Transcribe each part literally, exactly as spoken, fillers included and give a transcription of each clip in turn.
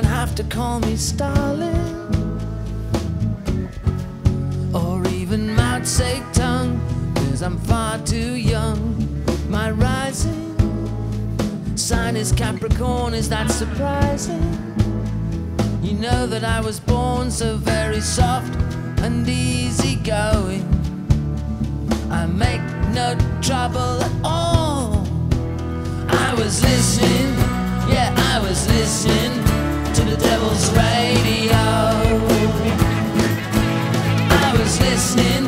don't have to call me Stalin or even Mao Tse Tung, 'cause I'm far too young. My rising sign is Capricorn, is that surprising? You know that I was born so very soft and easy going. I make no trouble at all. I was listening, yeah, I was listening to the devil's radio. I was listening,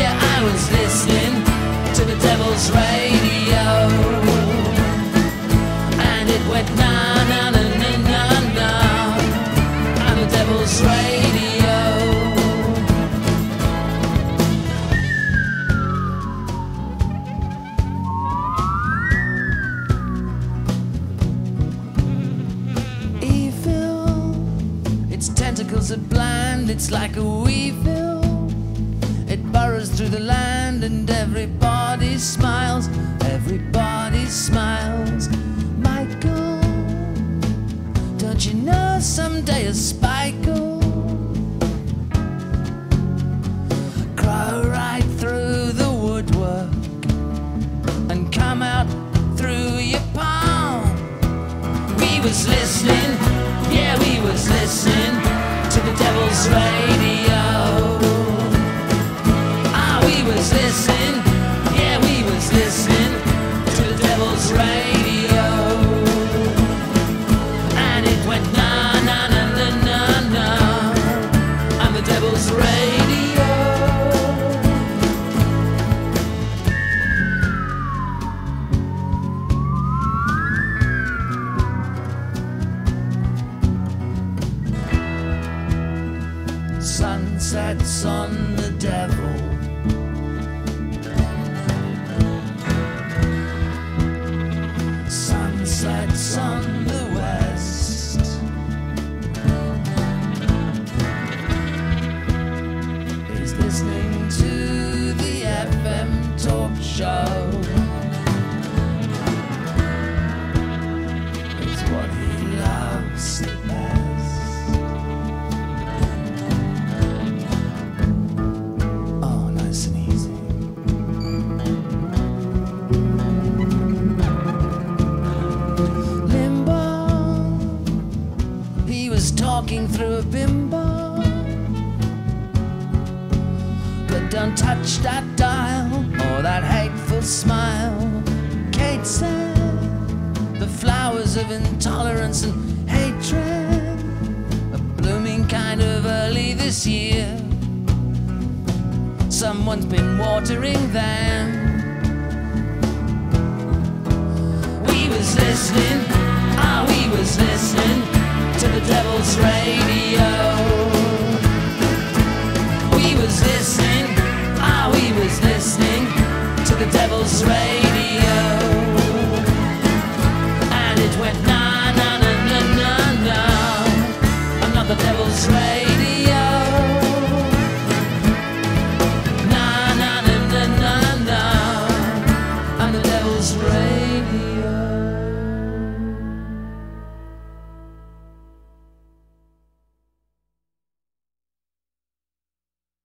yeah, I was listening to the devil's radio. And it went na na na na na na on the devil's radio. Tentacles are blind, it's like a weevil. It burrows through the land and everybody smiles, everybody smiles. Michael, don't you know someday a spike'll grow right through the woodwork and come out through your palm? We was listening, yeah, we was listening to the devil's radio. Ah, we was listening, yeah, we was listening to the devil's radio. And it went na na na na na na on the devil's radio. Sunsets on the devil. Sunsets on the west. He's listening to the F M talk show. It's what he loves the best. Talking through a bimbo, but don't touch that dial or that hateful smile. Kate said the flowers of intolerance and hatred are blooming kind of early this year. Someone's been watering them. We was listening, ah, we was listening to the devil's radio.